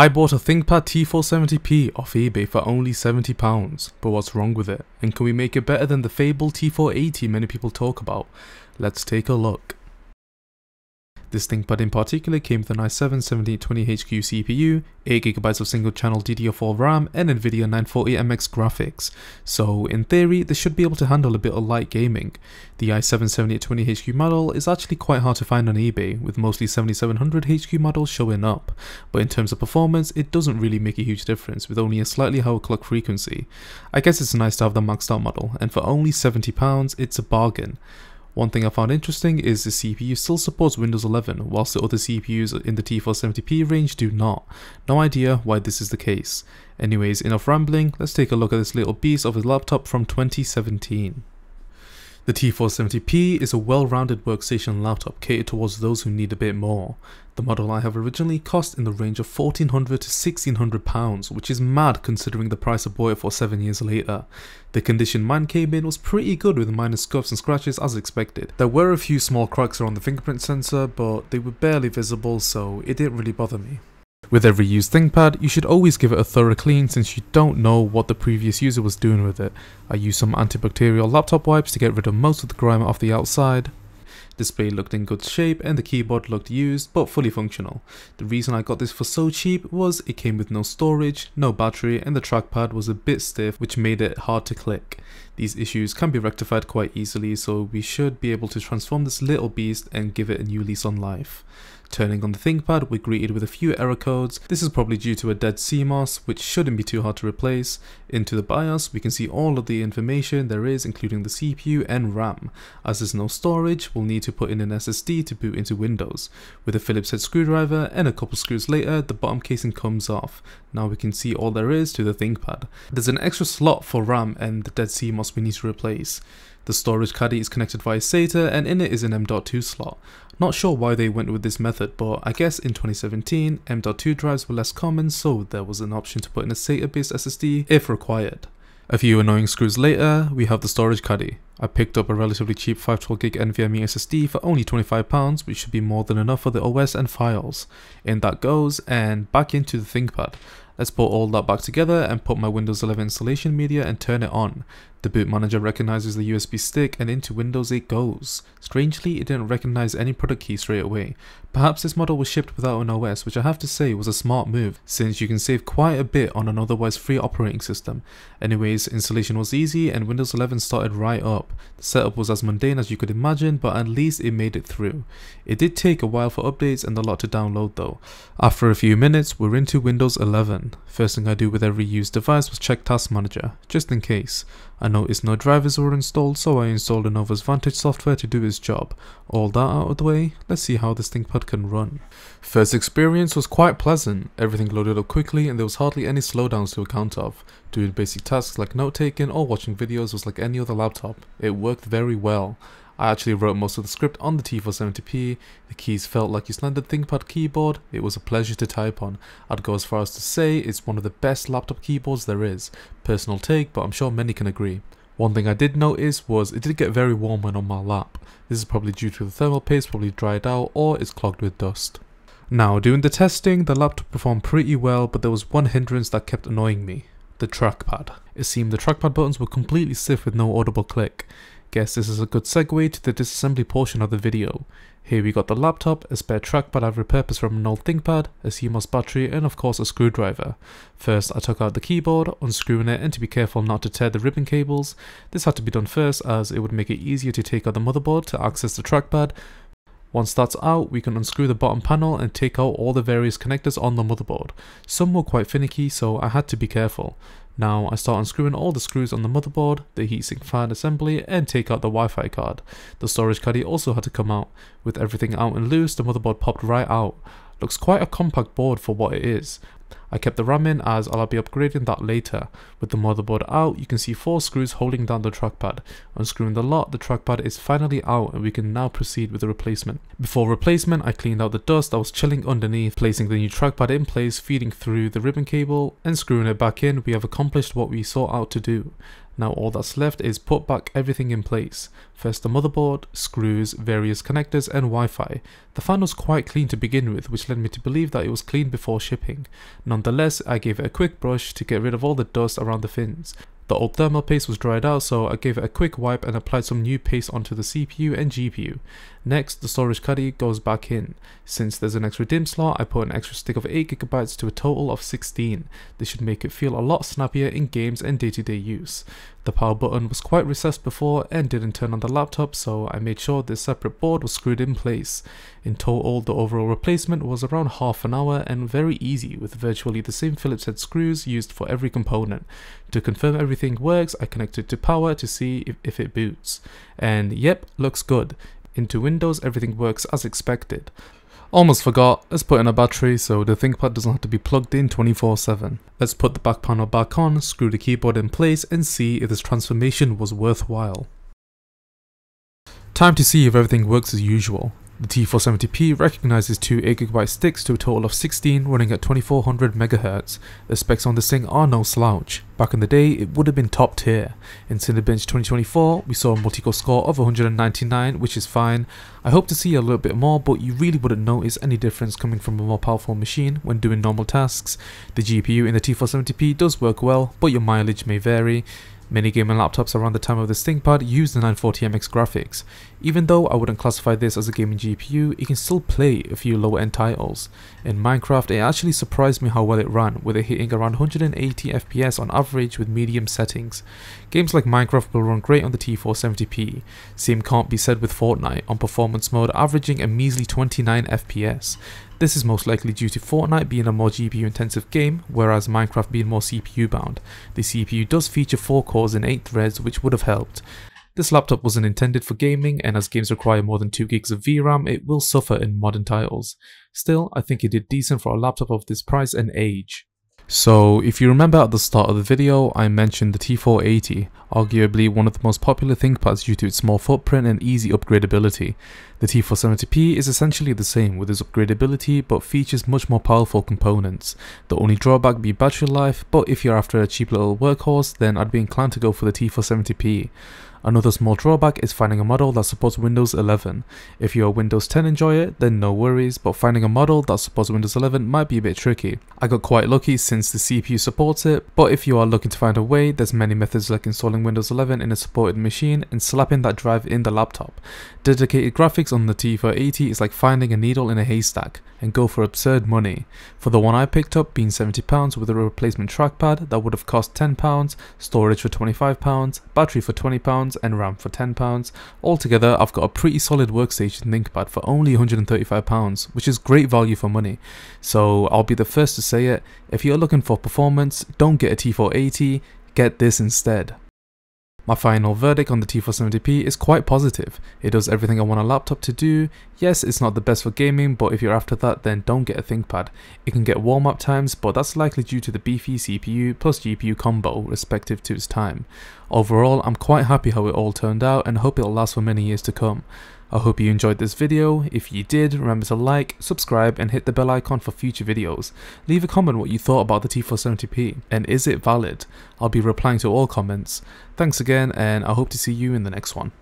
I bought a ThinkPad T470P off eBay for only £70, but what's wrong with it? And can we make it better than the fabled T480 many people talk about? Let's take a look. This ThinkPad in particular came with an i7 7820HQ CPU, 8GB of single channel DDR4 RAM and NVIDIA 940MX graphics, so in theory this should be able to handle a bit of light gaming. The i7 7820HQ model is actually quite hard to find on eBay, with mostly 7700HQ models showing up, but in terms of performance it doesn't really make a huge difference with only a slightly higher clock frequency. I guess it's nice to have the maxed out model, and for only £70 it's a bargain. One thing I found interesting is the CPU still supports Windows 11, whilst the other CPUs in the T470P range do not. No idea why this is the case. Anyways, enough rambling, let's take a look at this little beast of a laptop from 2017. The T470P is a well-rounded workstation laptop catered towards those who need a bit more. The model I have originally cost in the range of £1,400 to £1,600, which is mad considering the price I bought it for 7 years later. The condition mine came in was pretty good with minor scuffs and scratches as expected. There were a few small cracks around the fingerprint sensor, but they were barely visible, so it didn't really bother me. With every used ThinkPad, you should always give it a thorough clean since you don't know what the previous user was doing with it. I used some antibacterial laptop wipes to get rid of most of the grime off the outside. Display looked in good shape and the keyboard looked used but fully functional. The reason I got this for so cheap was it came with no storage, no battery, and the trackpad was a bit stiff, which made it hard to click. These issues can be rectified quite easily, so we should be able to transform this little beast and give it a new lease on life. Turning on the ThinkPad, we're greeted with a few error codes. This is probably due to a dead CMOS, which shouldn't be too hard to replace. Into the BIOS, we can see all of the information there is, including the CPU and RAM. As there's no storage, we'll need to put in an SSD to boot into Windows. With a Phillips head screwdriver and a couple screws later, the bottom casing comes off. Now we can see all there is to the ThinkPad. There's an extra slot for RAM and the dead CMOS we need to replace. The storage caddy is connected via SATA and in it is an M.2 slot. Not sure why they went with this method, but I guess in 2017 M.2 drives were less common, so there was an option to put in a SATA based SSD if required. A few annoying screws later, we have the storage caddy. I picked up a relatively cheap 512GB NVMe SSD for only £25, which should be more than enough for the OS and files. In that goes, and back into the ThinkPad. Let's put all that back together and put my Windows 11 installation media and turn it on. The boot manager recognises the USB stick and into Windows it goes. Strangely, it didn't recognise any product key straight away. Perhaps this model was shipped without an OS, which I have to say was a smart move, since you can save quite a bit on an otherwise free operating system. Anyways, installation was easy and Windows 11 started right up. The setup was as mundane as you could imagine, but at least it made it through. It did take a while for updates and a lot to download though. After a few minutes, we're into Windows 11. First thing I do with every used device was check Task Manager, just in case. I noticed no drivers were installed, so I installed Lenovo's Vantage software to do its job. All that out of the way, let's see how this ThinkPad can run. First experience was quite pleasant. Everything loaded up quickly and there was hardly any slowdowns to account of. Doing basic tasks like note taking or watching videos was like any other laptop. It worked very well. I actually wrote most of the script on the T470P, the keys felt like your standard ThinkPad keyboard, it was a pleasure to type on. I'd go as far as to say it's one of the best laptop keyboards there is. Personal take, but I'm sure many can agree. One thing I did notice was it did get very warm when on my lap. This is probably due to the thermal paste probably dried out or it's clogged with dust. Now, doing the testing, the laptop performed pretty well, but there was one hindrance that kept annoying me. The trackpad. It seemed the trackpad buttons were completely stiff with no audible click. Guess this is a good segue to the disassembly portion of the video. Here we got the laptop, a spare trackpad I've repurposed from an old ThinkPad, a CMOS battery and of course a screwdriver. First I took out the keyboard, unscrewing it and to be careful not to tear the ribbon cables. This had to be done first as it would make it easier to take out the motherboard to access the trackpad. Once that's out, we can unscrew the bottom panel and take out all the various connectors on the motherboard. Some were quite finicky, so I had to be careful. Now I start unscrewing all the screws on the motherboard, the heatsink fan assembly, and take out the Wi-Fi card. The storage caddy also had to come out. With everything out and loose, the motherboard popped right out. Looks quite a compact board for what it is. I kept the RAM in as I'll be upgrading that later. With the motherboard out, you can see 4 screws holding down the trackpad. Unscrewing the lot, the trackpad is finally out and we can now proceed with the replacement. Before replacement, I cleaned out the dust that was chilling underneath, placing the new trackpad in place, feeding through the ribbon cable and screwing it back in. We have accomplished what we sought out to do. Now all that's left is put back everything in place. First the motherboard, screws, various connectors and Wi-Fi. The fan was quite clean to begin with, which led me to believe that it was clean before shipping. Nonetheless, I gave it a quick brush to get rid of all the dust around the fins. The old thermal paste was dried out, so I gave it a quick wipe and applied some new paste onto the CPU and GPU. Next, the storage caddy goes back in. Since there's an extra DIMM slot, I put an extra stick of 8GB to a total of 16. This should make it feel a lot snappier in games and day-to-day use. The power button was quite recessed before and didn't turn on the laptop, so I made sure this separate board was screwed in place. In total, the overall replacement was around half an hour and very easy, with virtually the same Phillips head screws used for every component. To confirm everything works, I connected to power to see if it boots. And yep, looks good. Into Windows, everything works as expected. Almost forgot, let's put in a battery so the ThinkPad doesn't have to be plugged in 24/7. Let's put the back panel back on, screw the keyboard in place and see if this transformation was worthwhile. Time to see if everything works as usual. The T470P recognizes two 8GB sticks to a total of 16 running at 2400MHz. The specs on this thing are no slouch. Back in the day, it would have been top tier. In Cinebench 2024, we saw a multi-core score of 199, which is fine. I hope to see a little bit more, but you really wouldn't notice any difference coming from a more powerful machine when doing normal tasks. The GPU in the T470P does work well, but your mileage may vary. Many gaming laptops around the time of this ThinkPad use the 940MX graphics. Even though I wouldn't classify this as a gaming GPU, it can still play a few lower end titles. In Minecraft, it actually surprised me how well it ran, with it hitting around 180 FPS on average with medium settings. Games like Minecraft will run great on the T470p. Same can't be said with Fortnite, on performance mode averaging a measly 29 FPS. This is most likely due to Fortnite being a more GPU intensive game, whereas Minecraft being more CPU bound. The CPU does feature 4 cores and 8 threads, which would have helped. This laptop wasn't intended for gaming, and as games require more than 2 gigs of VRAM, it will suffer in modern titles. Still, I think it did decent for a laptop of this price and age. So, if you remember at the start of the video, I mentioned the T480, arguably one of the most popular ThinkPads due to its small footprint and easy upgradability. The T470P is essentially the same with its upgradability, but features much more powerful components. The only drawback be battery life, but if you're after a cheap little workhorse, then I'd be inclined to go for the T470P. Another small drawback is finding a model that supports Windows 11. If you're a Windows 10 enjoyer, then no worries, but finding a model that supports Windows 11 might be a bit tricky. I got quite lucky since the CPU supports it, but if you are looking to find a way, there's many methods like installing Windows 11 in a supported machine and slapping that drive in the laptop. Dedicated graphics on the T480 is like finding a needle in a haystack, and go for absurd money. For the one I picked up being £70 with a replacement trackpad, that would have cost £10, storage for £25, battery for £20, and RAM for £10. Altogether, I've got a pretty solid workstation ThinkPad for only £135, which is great value for money. So I'll be the first to say it, if you're looking for performance, don't get a T480, get this instead. My final verdict on the T470P is quite positive. It does everything I want a laptop to do. Yes, it's not the best for gaming, but if you're after that, then don't get a ThinkPad. It can get warm up times, but that's likely due to the beefy CPU plus GPU combo respective to its time. Overall, I'm quite happy how it all turned out and hope it'll last for many years to come. I hope you enjoyed this video. If you did, remember to like, subscribe and hit the bell icon for future videos. Leave a comment what you thought about the T470P and is it valid? I'll be replying to all comments. Thanks again and I hope to see you in the next one.